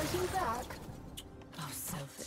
fighting back? How selfish.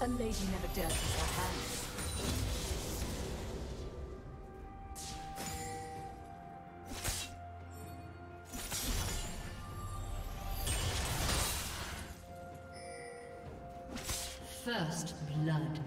A lady never dirties her hands. First blood.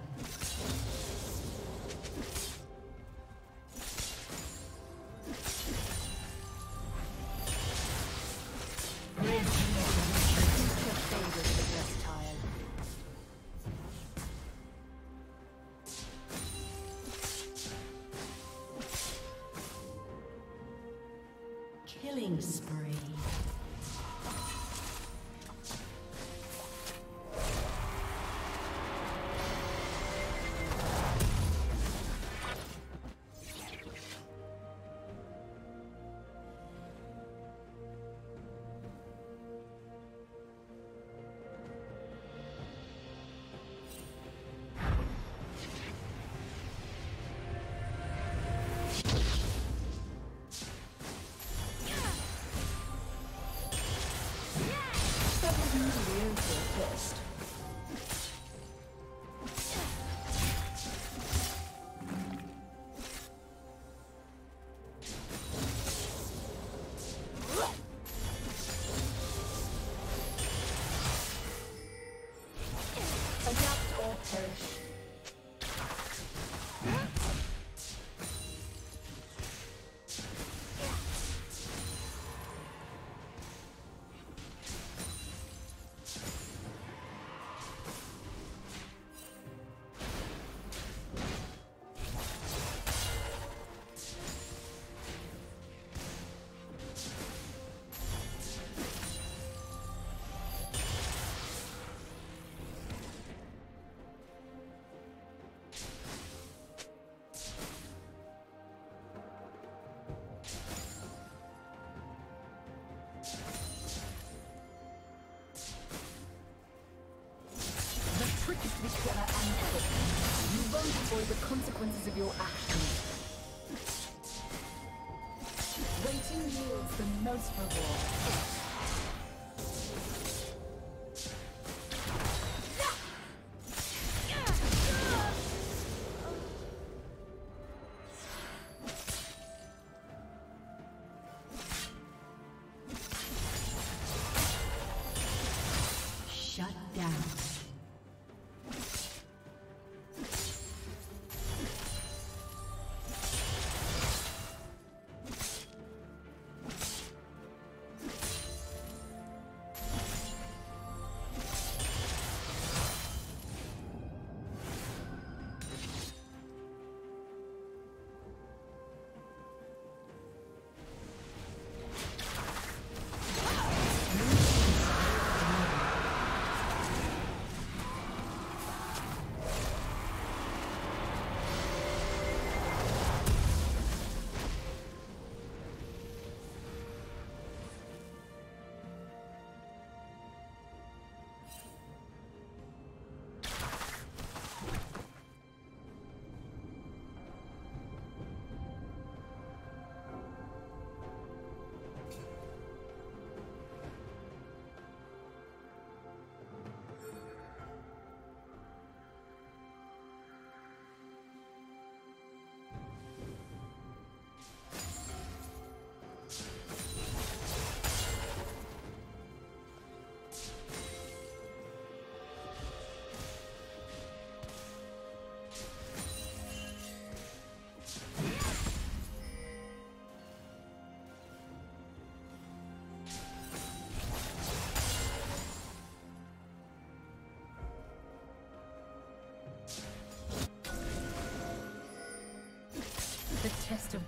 Killing spree. You won't avoid the consequences of your actions. Waiting yields the most reward.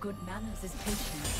of good manners is patience.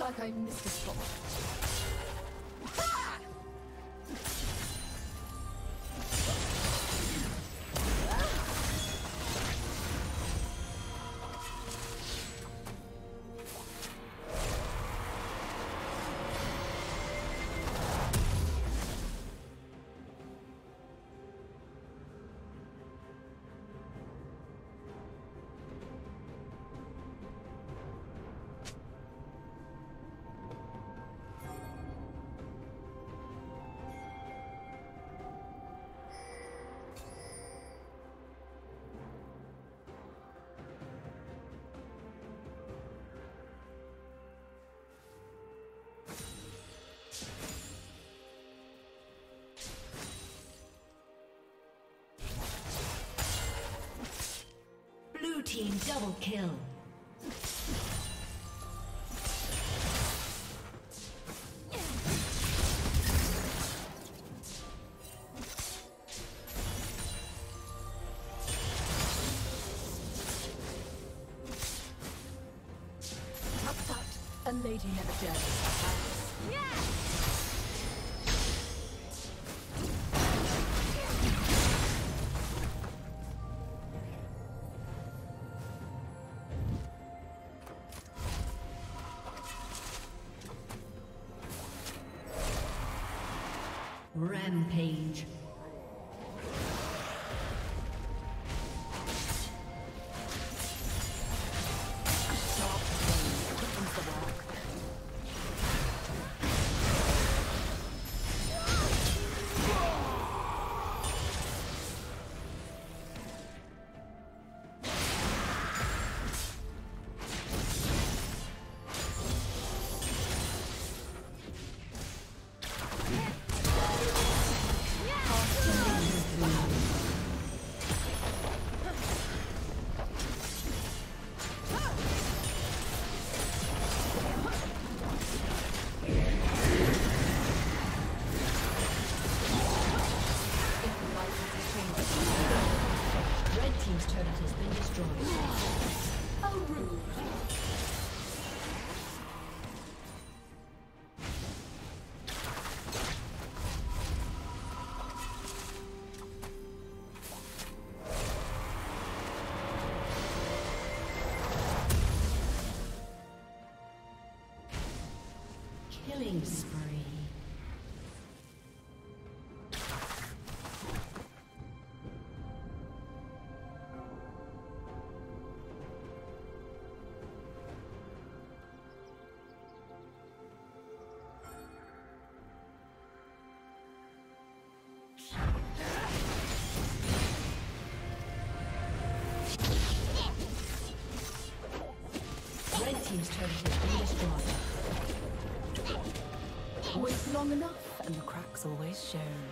Like I missed a spot. Team double kill. Top thought, a lady never does. Yeah! Rampage. Killing spree. Red team's turret has been destroyed. Wait long enough, and the crack's always shown.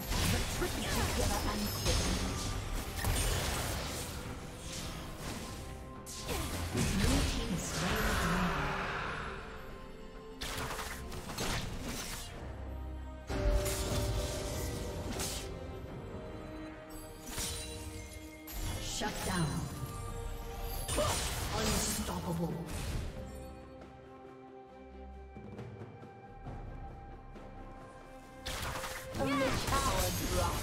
The trick is together and quick. Blue team slain the dragon. Unstoppable. Only power dropped.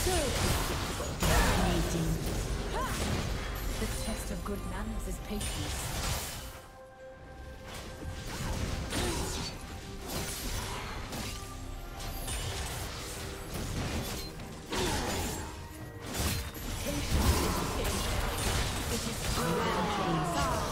So predictable. Dominating. The test of good manners is patience.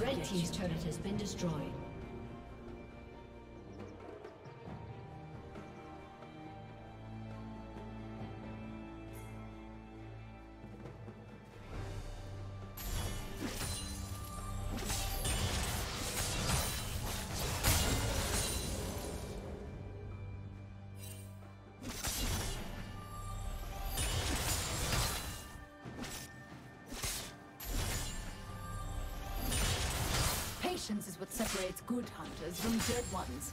Red team's turret has been destroyed. Patience is what separates good hunters from dead ones.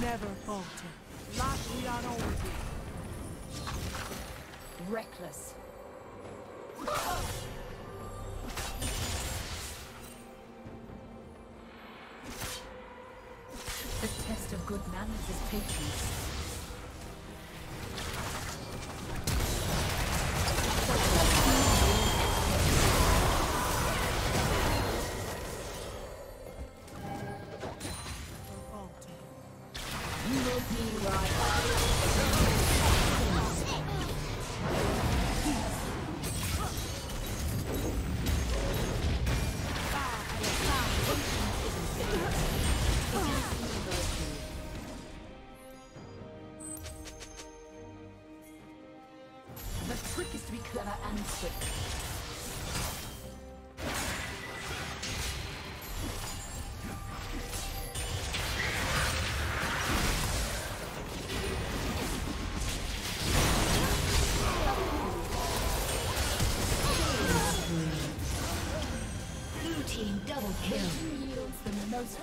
Never falter. Last we are always reckless. The test of good manners is patience. Team double kill. Who yields the most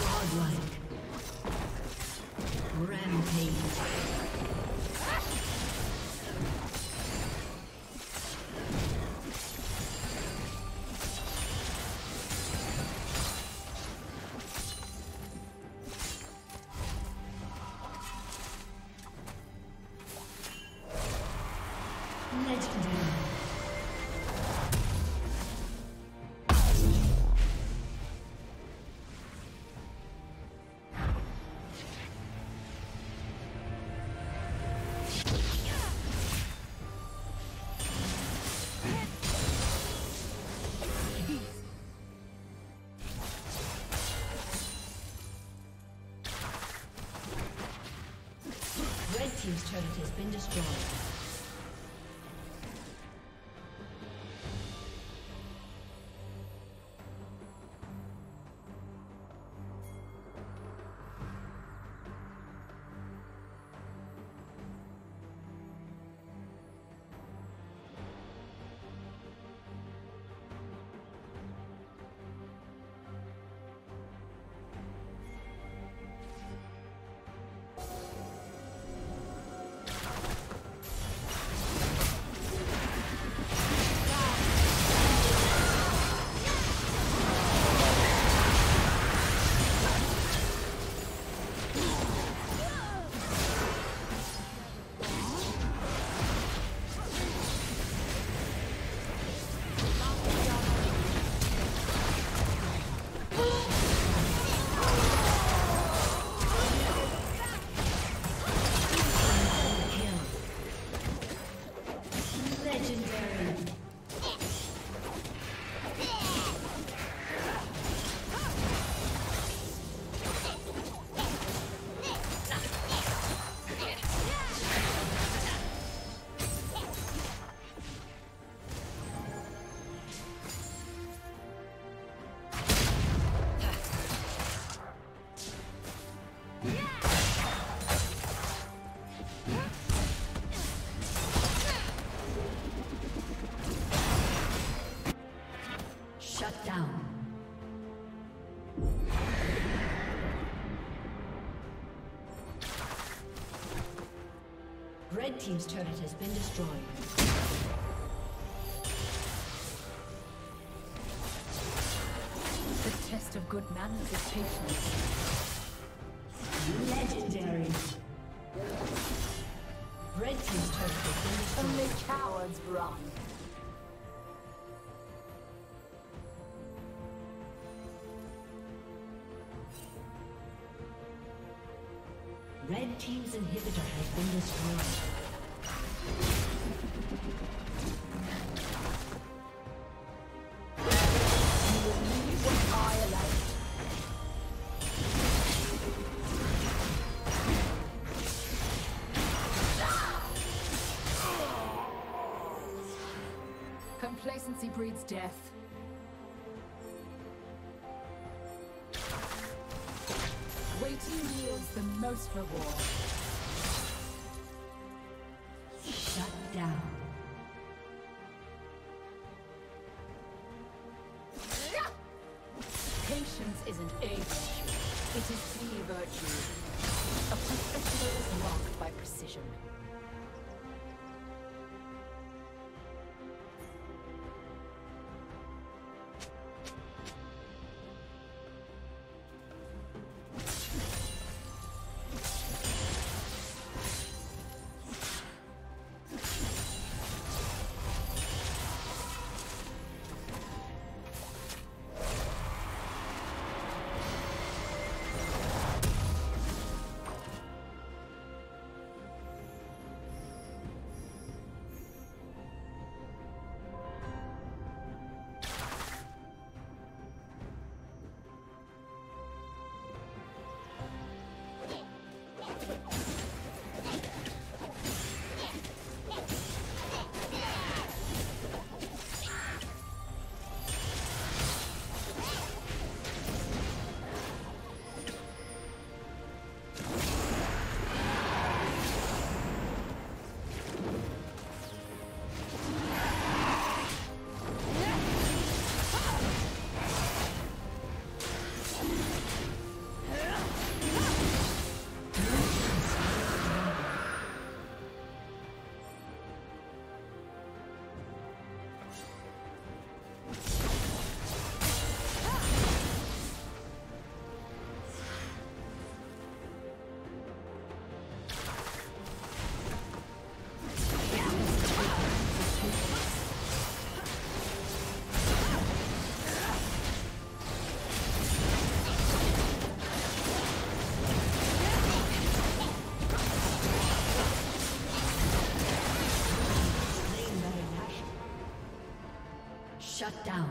Godlike. Rampage. Team's turret has been destroyed. Red team's turret has been destroyed. The test of good manners is patience. Legendary. Red team's turret has been destroyed. Only cowards run. Red team's inhibitor has been destroyed. You will need to fire light. Complacency breeds death. Waiting yields the most reward. Shut down. Patience isn't a virtue. It is the virtue. A professional is marked by precision. Shut down.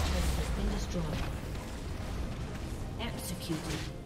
Executed.